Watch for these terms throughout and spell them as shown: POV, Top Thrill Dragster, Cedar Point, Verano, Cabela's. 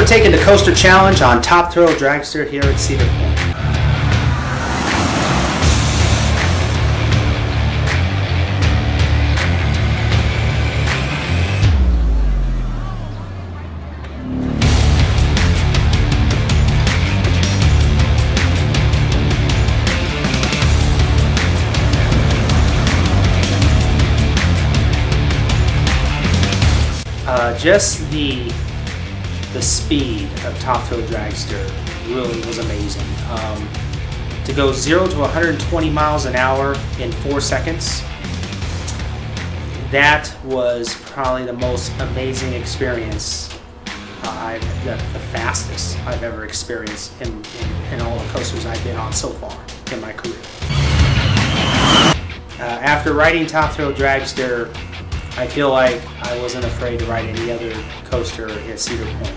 we're taking the Coaster Challenge on Top Thrill Dragster here at Cedar Point. Just the speed of Top Thrill Dragster really was amazing. To go 0 to 120 miles an hour in 4 seconds, that was probably the most amazing experience, the fastest I've ever experienced in all the coasters I've been on so far in my career. After riding Top Thrill Dragster, I feel like I wasn't afraid to ride any other coaster at Cedar Point.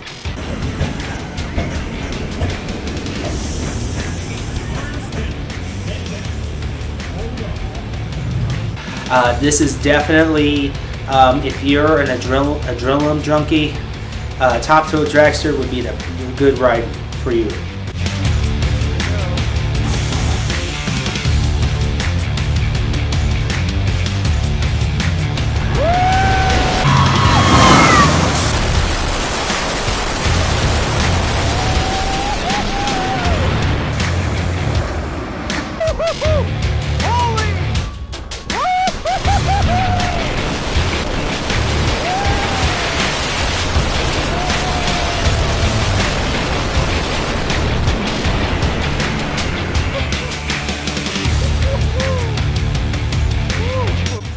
This is definitely, if you're an adrenaline junkie, Top Thrill Dragster would be the good ride for you.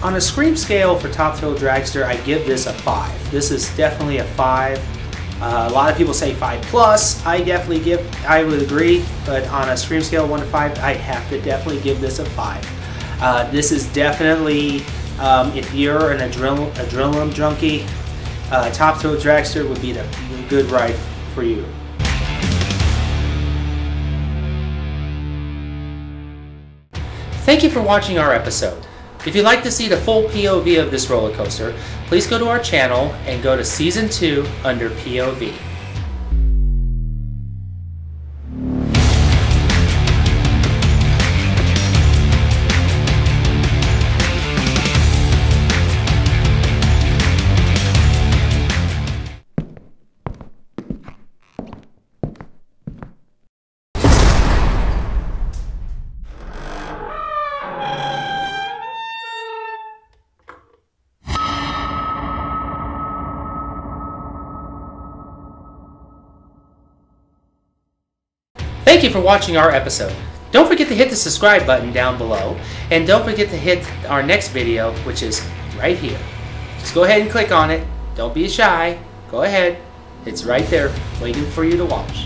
On a scream scale for Top Thrill Dragster, I give this a 5. This is definitely a 5. A lot of people say 5+. I definitely I would agree, but on a scream scale of 1 to 5, I have to definitely give this a 5. This is definitely, if you're an adrenaline junkie, Top Thrill Dragster would be the good ride for you. Thank you for watching our episode. If you'd like to see the full POV of this roller coaster, please go to our channel and go to Season 2 under POV. Thank you for watching our episode. Don't forget to hit the subscribe button down below, and don't forget to hit our next video, which is right here. Just go ahead and click on it. Don't be shy. Go ahead. It's right there waiting for you to watch.